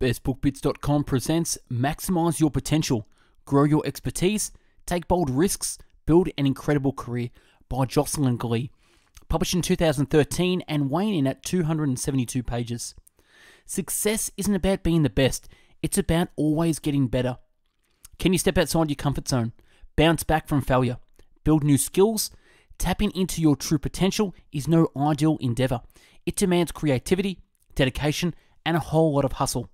BestBookBits.com presents Maximize Your Potential, Grow Your Expertise, Take Bold Risks, Build an Incredible Career by Jocelyn Glei, published in 2013 and weighing in at 272 pages. Success isn't about being the best, it's about always getting better. Can you step outside your comfort zone, bounce back from failure, build new skills? Tapping into your true potential is no ideal endeavor. It demands creativity, dedication, and a whole lot of hustle.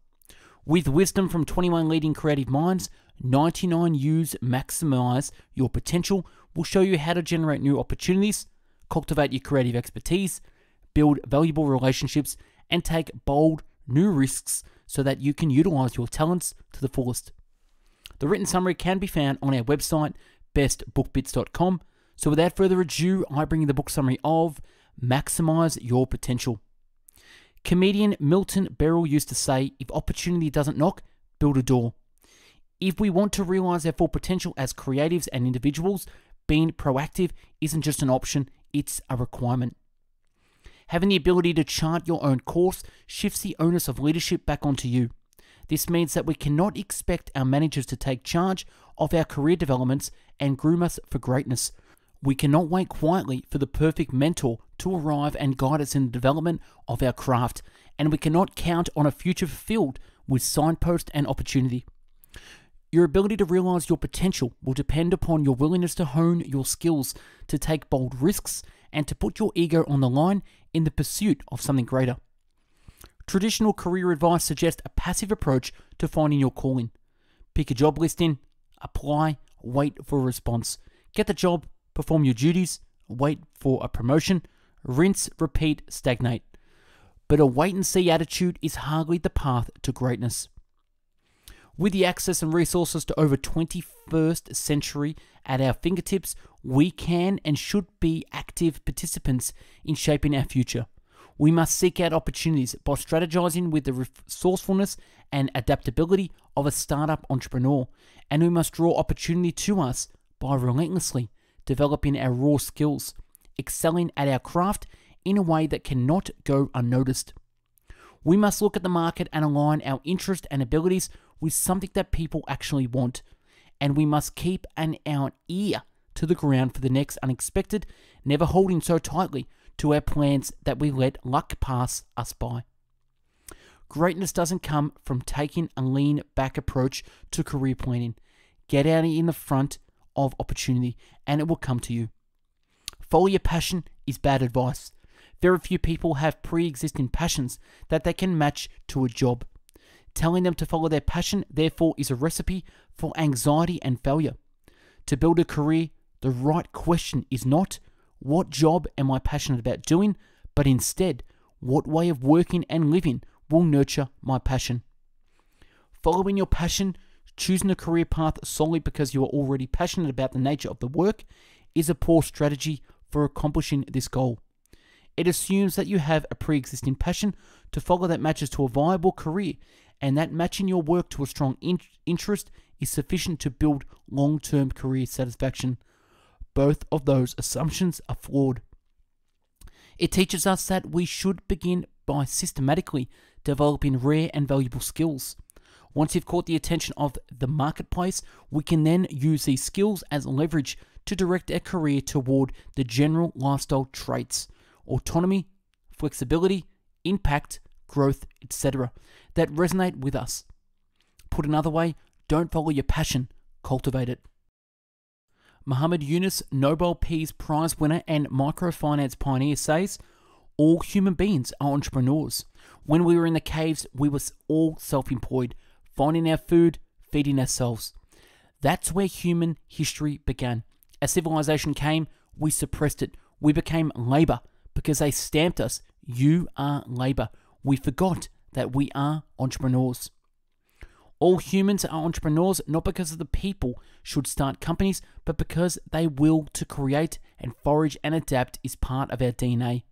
With wisdom from 21 leading creative minds, 99U's Maximize Your Potential will show you how to generate new opportunities, cultivate your creative expertise, build valuable relationships, and take bold, new risks so that you can utilize your talents to the fullest. The written summary can be found on our website, bestbookbits.com. So without further ado, I bring you the book summary of Maximize Your Potential. Comedian Milton Berle used to say, if opportunity doesn't knock, build a door. If we want to realize our full potential as creatives and individuals, being proactive isn't just an option, it's a requirement. Having the ability to chart your own course shifts the onus of leadership back onto you. This means that we cannot expect our managers to take charge of our career developments and groom us for greatness. We cannot wait quietly for the perfect mentor to arrive and guide us in the development of our craft, and we cannot count on a future filled with signpost and opportunity. Your ability to realize your potential will depend upon your willingness to hone your skills, to take bold risks, and to put your ego on the line in the pursuit of something greater. Traditional career advice suggests a passive approach to finding your calling. Pick a job listing, apply, wait for a response, get the job, perform your duties, wait for a promotion, rinse, repeat, stagnate. But a wait-and-see attitude is hardly the path to greatness. With the access and resources to over 21st century at our fingertips, we can and should be active participants in shaping our future. We must seek out opportunities by strategizing with the resourcefulness and adaptability of a startup entrepreneur, and we must draw opportunity to us by relentlessly developing our raw skills, excelling at our craft in a way that cannot go unnoticed. We must look at the market and align our interests and abilities with something that people actually want, and we must keep our ear to the ground for the next unexpected, never holding so tightly to our plans that we let luck pass us by. Greatness doesn't come from taking a lean back approach to career planning. Get out in the front of opportunity and it will come to you. Follow your passion is bad advice. Very few people have pre-existing passions that they can match to a job. Telling them to follow their passion, therefore, is a recipe for anxiety and failure. To build a career, the right question is not, what job am I passionate about doing, but instead, what way of working and living will nurture my passion. Following your passion, choosing a career path solely because you are already passionate about the nature of the work, is a poor strategy for accomplishing this goal. It assumes that you have a pre-existing passion to follow that matches to a viable career, and that matching your work to a strong interest is sufficient to build long-term career satisfaction. Both of those assumptions are flawed. It teaches us that we should begin by systematically developing rare and valuable skills. Once you've caught the attention of the marketplace, we can then use these skills as leverage to direct our career toward the general lifestyle traits: autonomy, flexibility, impact, growth, etc. that resonate with us. Put another way, don't follow your passion, cultivate it. Muhammad Yunus, Nobel Peace Prize winner and microfinance pioneer, says, "All human beings are entrepreneurs. When we were in the caves, we were all self-employed, finding our food, feeding ourselves. That's where human history began. As civilization came, we suppressed it. We became labor because they stamped us. You are labor. We forgot that we are entrepreneurs. All humans are entrepreneurs, not because the people should start companies, but because they will to create and forage and adapt is part of our DNA."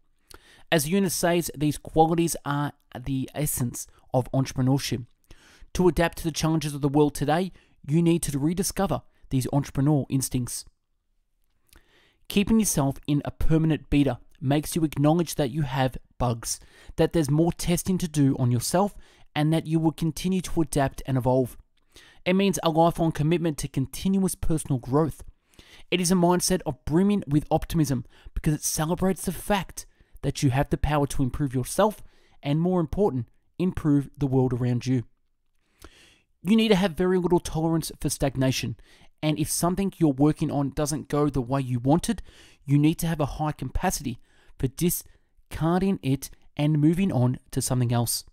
As Eunice says, these qualities are the essence of entrepreneurship. To adapt to the challenges of the world today, you need to rediscover these entrepreneurial instincts. Keeping yourself in a permanent beta makes you acknowledge that you have bugs, that there's more testing to do on yourself and that you will continue to adapt and evolve. It means a lifelong commitment to continuous personal growth. It is a mindset of brimming with optimism because it celebrates the fact that you have the power to improve yourself and, more important, improve the world around you. You need to have very little tolerance for stagnation, and if something you're working on doesn't go the way you wanted, you need to have a high capacity for discarding it and moving on to something else.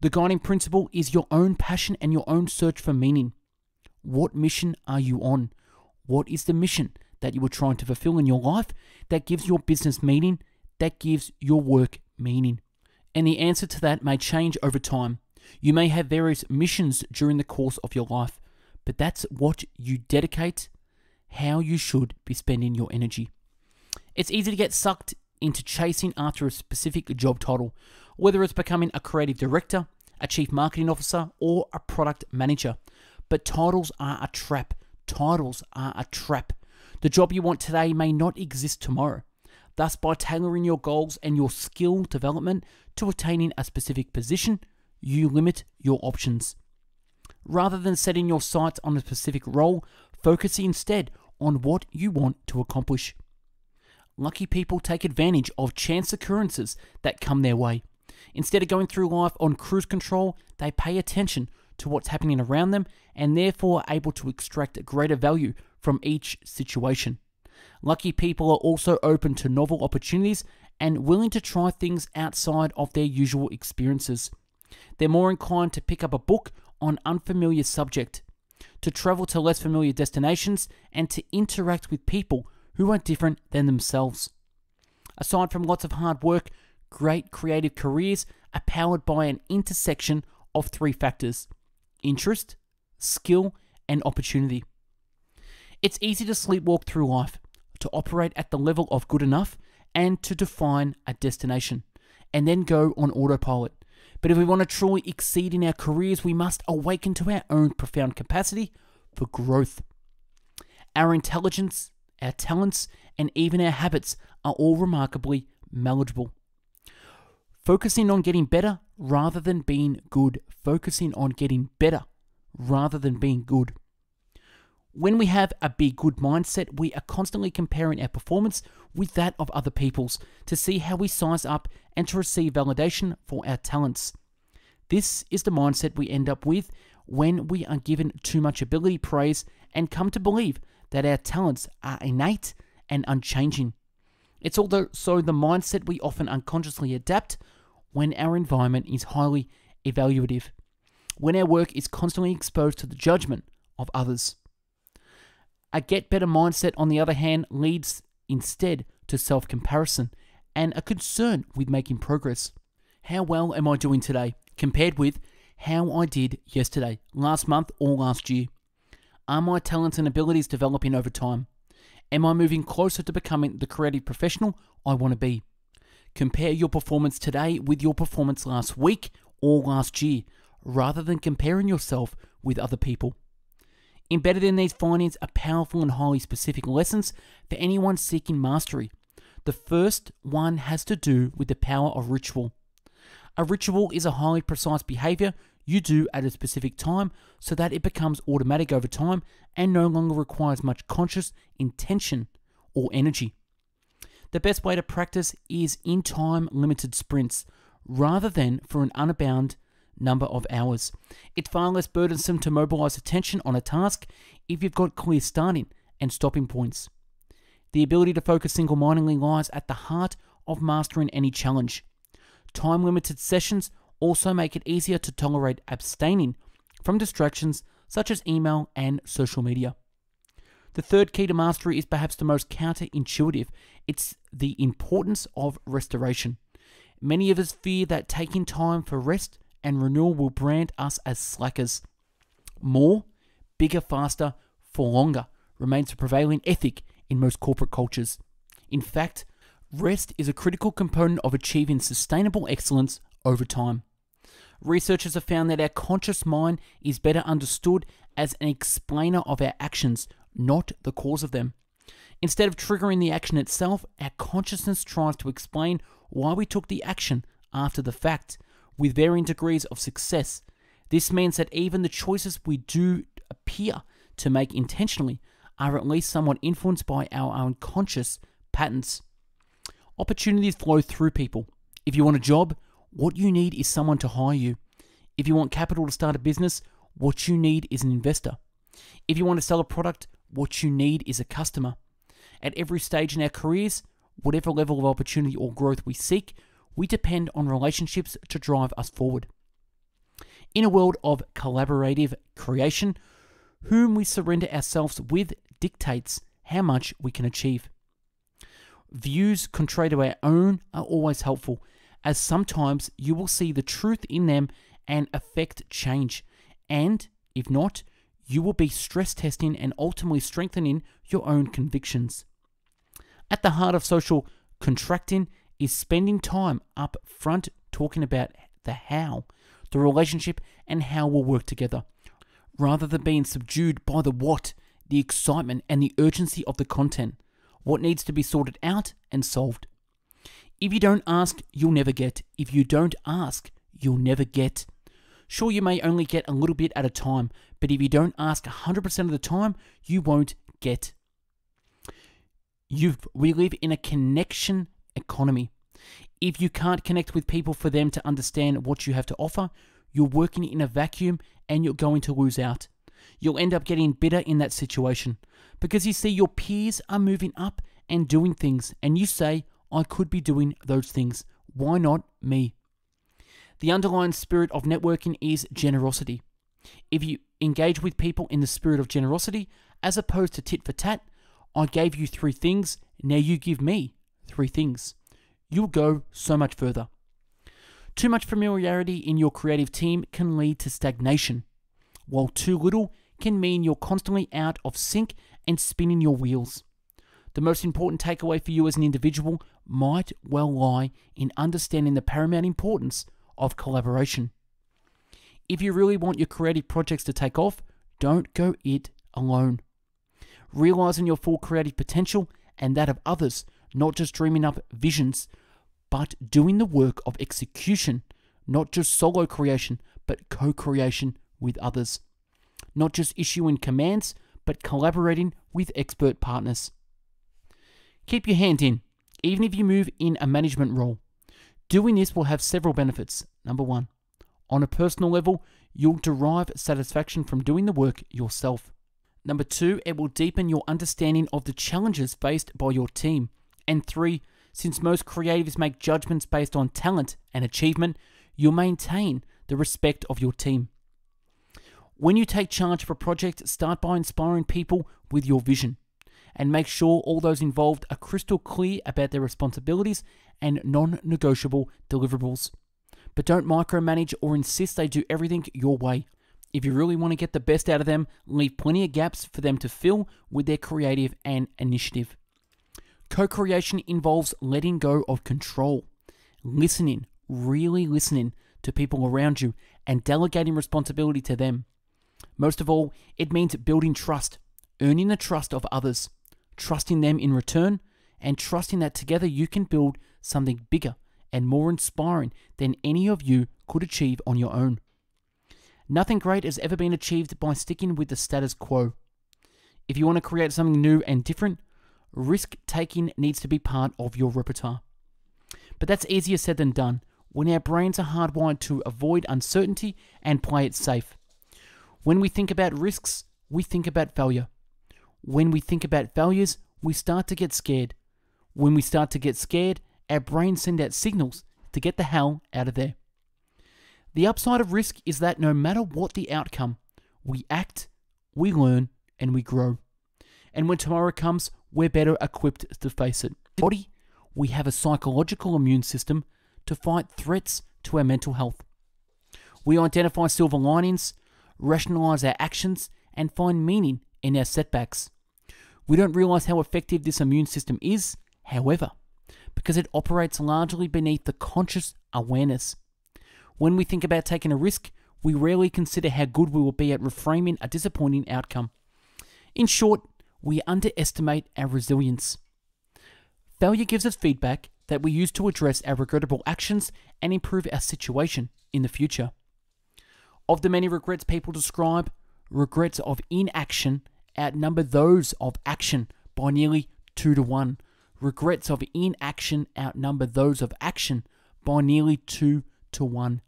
The guiding principle is your own passion and your own search for meaning. What mission are you on? What is the mission that you are trying to fulfill in your life that gives your business meaning, that gives your work meaning? And the answer to that may change over time. You may have various missions during the course of your life, but that's what you dedicate, how you should be spending your energy. It's easy to get sucked into chasing after a specific job title, whether it's becoming a creative director, a chief marketing officer, or a product manager. But titles are a trap. Titles are a trap. The job you want today may not exist tomorrow. Thus, by tailoring your goals and your skill development to attaining a specific position, you limit your options. Rather than setting your sights on a specific role, focus instead on what you want to accomplish. Lucky people take advantage of chance occurrences that come their way. Instead of going through life on cruise control, they pay attention to what's happening around them and therefore are able to extract greater value from each situation. Lucky people are also open to novel opportunities and willing to try things outside of their usual experiences. They're more inclined to pick up a book on unfamiliar subject, to travel to less familiar destinations, and to interact with people who are different than themselves. Aside from lots of hard work, great creative careers are powered by an intersection of three factors: interest, skill, and opportunity. It's easy to sleepwalk through life, to operate at the level of good enough, and to define a destination, and then go on autopilot. But if we want to truly exceed in our careers, we must awaken to our own profound capacity for growth. Our intelligence, our talents, and even our habits are all remarkably malleable. Focusing on getting better rather than being good. Focusing on getting better rather than being good. When we have a be good mindset, we are constantly comparing our performance with that of other people's to see how we size up and to receive validation for our talents. This is the mindset we end up with when we are given too much ability praise and come to believe that our talents are innate and unchanging. It's also the mindset we often unconsciously adapt when our environment is highly evaluative, when our work is constantly exposed to the judgment of others. A get better mindset, on the other hand, leads instead to self-comparison and a concern with making progress. How well am I doing today compared with how I did yesterday, last month, or last year? Are my talents and abilities developing over time? Am I moving closer to becoming the creative professional I want to be? Compare your performance today with your performance last week or last year, rather than comparing yourself with other people. Embedded in these findings are powerful and highly specific lessons for anyone seeking mastery. The first one has to do with the power of ritual. A ritual is a highly precise behavior you do at a specific time so that it becomes automatic over time and no longer requires much conscious intention or energy. The best way to practice is in time-limited sprints rather than for an unbounded number of hours. It's far less burdensome to mobilize attention on a task if you've got clear starting and stopping points. The ability to focus single-mindedly lies at the heart of mastering any challenge. Time-limited sessions also make it easier to tolerate abstaining from distractions such as email and social media. The third key to mastery is perhaps the most counterintuitive. It's the importance of restoration. Many of us fear that taking time for rest and renewal will brand us as slackers. More, bigger, faster, for longer remains the prevailing ethic in most corporate cultures. In fact, rest is a critical component of achieving sustainable excellence over time. Researchers have found that our conscious mind is better understood as an explainer of our actions, not the cause of them. Instead of triggering the action itself, our consciousness tries to explain why we took the action after the fact, with varying degrees of success. This means that even the choices we do appear to make intentionally are at least somewhat influenced by our unconscious patterns. Opportunities flow through people. If you want a job, what you need is someone to hire you. If you want capital to start a business, what you need is an investor. If you want to sell a product, what you need is a customer. At every stage in our careers, whatever level of opportunity or growth we seek, we depend on relationships to drive us forward. In a world of collaborative creation, whom we surrender ourselves with dictates how much we can achieve. Views contrary to our own are always helpful, as sometimes you will see the truth in them and affect change, and if not, you will be stress testing and ultimately strengthening your own convictions. At the heart of social contracting is spending time up front talking about the how, the relationship, and how we'll work together, rather than being subdued by the what, the excitement, and the urgency of the content, what needs to be sorted out and solved. If you don't ask, you'll never get. If you don't ask, you'll never get. Sure, you may only get a little bit at a time, but if you don't ask 100% of the time, you won't get. We live in a connection economy. If you can't connect with people for them to understand what you have to offer, you're working in a vacuum and you're going to lose out. You'll end up getting bitter in that situation because you see your peers are moving up and doing things and you say, I could be doing those things. Why not me? The underlying spirit of networking is generosity. If you engage with people in the spirit of generosity, as opposed to tit for tat, I gave you 3 things, now you give me 3 things, you'll go so much further. Too much familiarity in your creative team can lead to stagnation, while too little can mean you're constantly out of sync and spinning your wheels. The most important takeaway for you as an individual might well lie in understanding the paramount importance of collaboration. If you really want your creative projects to take off, don't go it alone. Realizing your full creative potential and that of others, not just dreaming up visions, but doing the work of execution, not just solo creation, but co-creation with others. Not just issuing commands, but collaborating with expert partners. Keep your hand in, even if you move in a management role. Doing this will have several benefits. Number 1, on a personal level, you'll derive satisfaction from doing the work yourself. Number 2, it will deepen your understanding of the challenges faced by your team. And 3, since most creatives make judgments based on talent and achievement, you'll maintain the respect of your team. When you take charge of a project, start by inspiring people with your vision and make sure all those involved are crystal clear about their responsibilities and non-negotiable deliverables. But don't micromanage or insist they do everything your way. If you really want to get the best out of them, leave plenty of gaps for them to fill with their creative and initiative. Co-creation involves letting go of control, listening, really listening to people around you, and delegating responsibility to them. Most of all, it means building trust, earning the trust of others, trusting them in return, and trusting that together you can build something bigger and more inspiring than any of you could achieve on your own. Nothing great has ever been achieved by sticking with the status quo. If you want to create something new and different, risk-taking needs to be part of your repertoire. But that's easier said than done, when our brains are hardwired to avoid uncertainty and play it safe. When we think about risks, we think about failure. When we think about failures, we start to get scared. When we start to get scared, our brains send out signals to get the hell out of there. The upside of risk is that no matter what the outcome, we act, we learn, and we grow. And when tomorrow comes, we're better equipped to face it. Body, we have a psychological immune system to fight threats to our mental health. We identify silver linings, rationalize our actions, and find meaning in our setbacks. We don't realize how effective this immune system is, however, because it operates largely beneath the conscious awareness. When we think about taking a risk, we rarely consider how good we will be at reframing a disappointing outcome. In short, we underestimate our resilience. Failure gives us feedback that we use to address our regrettable actions and improve our situation in the future. Of the many regrets people describe, regrets of inaction outnumber those of action by nearly 2 to 1. Regrets of inaction outnumber those of action by nearly 2 to 1.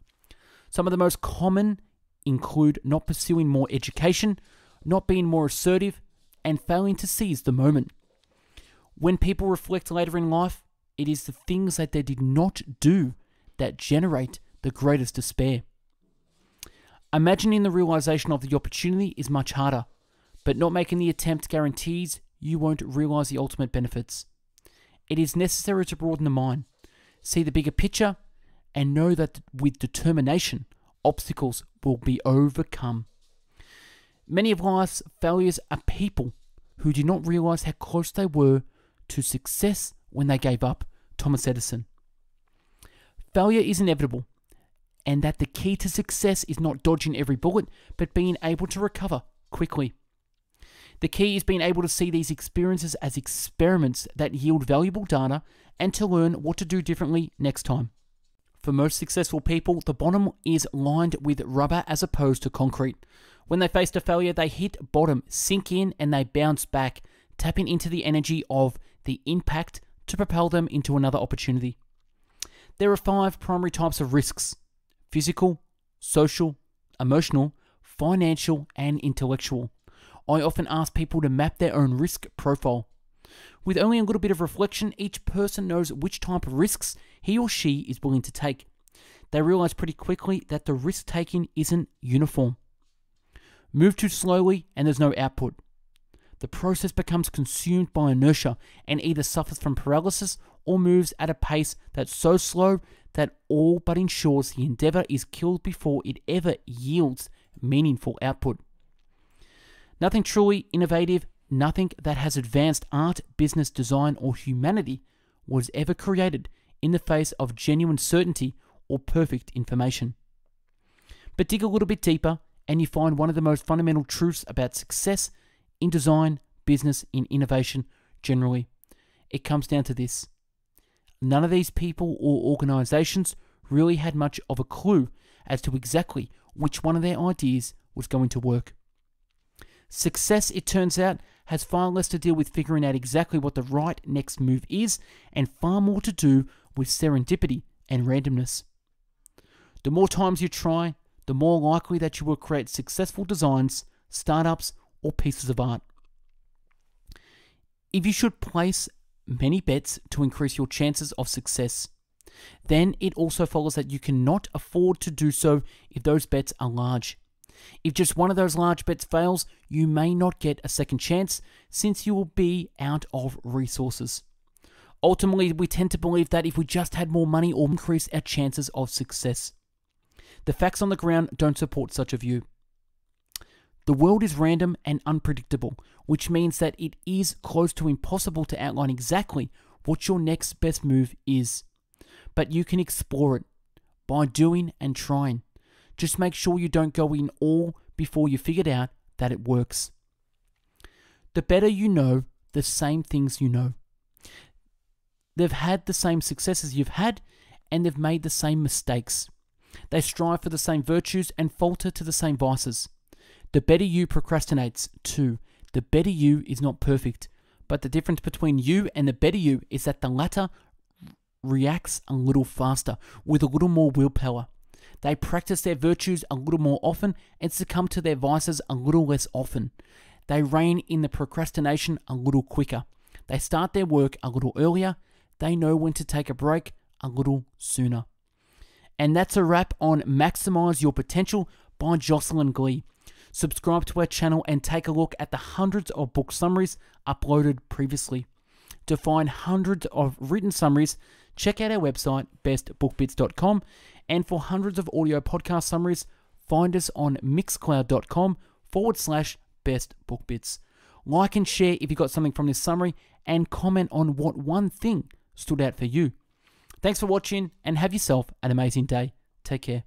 Some of the most common include not pursuing more education, not being more assertive, and failing to seize the moment. When people reflect later in life, it is the things that they did not do that generate the greatest despair. Imagining the realization of the opportunity is much harder, but not making the attempt guarantees you won't realize the ultimate benefits. It is necessary to broaden the mind, see the bigger picture, and know that with determination, obstacles will be overcome. Many of life's failures are people who did not realize how close they were to success when they gave up. Thomas Edison. Failure is inevitable, and that the key to success is not dodging every bullet, but being able to recover quickly. The key is being able to see these experiences as experiments that yield valuable data and to learn what to do differently next time. For most successful people, the bottom is lined with rubber as opposed to concrete. When they face a failure, they hit bottom, sink in, and they bounce back, tapping into the energy of the impact to propel them into another opportunity. There are 5 primary types of risks: physical, social, emotional, financial, and intellectual. I often ask people to map their own risk profile. With only a little bit of reflection, each person knows which type of risks he or she is willing to take. They realize pretty quickly that the risk taking isn't uniform. Move too slowly and there's no output. The process becomes consumed by inertia and either suffers from paralysis or moves at a pace that's so slow that all but ensures the endeavor is killed before it ever yields meaningful output. Nothing truly innovative, nothing that has advanced art, business, design, or humanity was ever created in the face of genuine certainty or perfect information. But dig a little bit deeper and you find one of the most fundamental truths about success in design, business, in innovation generally. It comes down to this: none of these people or organizations really had much of a clue as to exactly which one of their ideas was going to work. Success, it turns out, has far less to deal with figuring out exactly what the right next move is and far more to do with serendipity and randomness. The more times you try, the more likely that you will create successful designs, startups, or pieces of art. If you should place many bets to increase your chances of success, then it also follows that you cannot afford to do so if those bets are large. If just one of those large bets fails, you may not get a second chance since you will be out of resources. Ultimately, we tend to believe that if we just had more money, or increase our chances of success. The facts on the ground don't support such a view. The world is random and unpredictable, which means that it is close to impossible to outline exactly what your next best move is. But you can explore it by doing and trying. Just make sure you don't go in all before you figured out that it works. The better you know the same things you know. They've had the same successes you've had, and they've made the same mistakes. They strive for the same virtues and falter to the same vices. The better you procrastinates too. The better you is not perfect, but the difference between you and the better you is that the latter reacts a little faster, with a little more willpower. They practice their virtues a little more often and succumb to their vices a little less often. They rein in the procrastination a little quicker. They start their work a little earlier. They know when to take a break a little sooner. And that's a wrap on Maximize Your Potential by Jocelyn Glei. Subscribe to our channel and take a look at the hundreds of book summaries uploaded previously. To find hundreds of written summaries, check out our website, bestbookbits.com, and for hundreds of audio podcast summaries, find us on mixcloud.com/bestbookbits. Like and share if you got something from this summary, and comment on what one thing stood out for you. Thanks for watching, and have yourself an amazing day. Take care.